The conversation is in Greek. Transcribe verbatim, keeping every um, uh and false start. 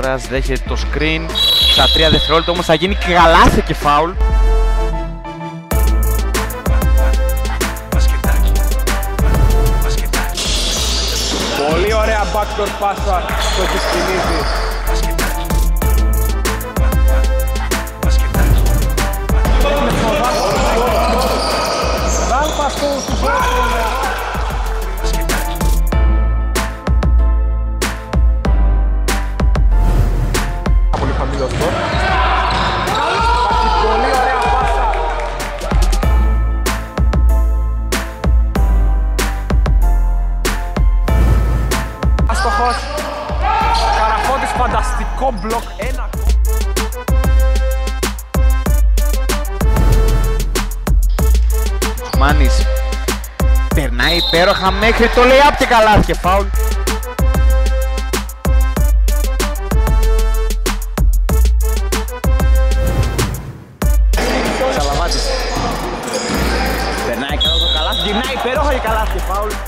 Τσόρας δέχεται το screen. Στα τρία δευτερόλεπτα όμως θα γίνει καλάθι και φάουλ. Πολύ ωραία backdoor πάσα στο Κισκινίδη. Πολύ χαμηλό αυτό. Πολύ ωραία πάσα. Αστοχός. Καραφώτης, φανταστικό μπλοκ. Ένα. Μάνης. Περνάει υπέροχα μέχρι το lay-up και καλά και φάουλ. Περνάει καλά το καλά, γυρνάει υπέροχα και καλά και φάουλ.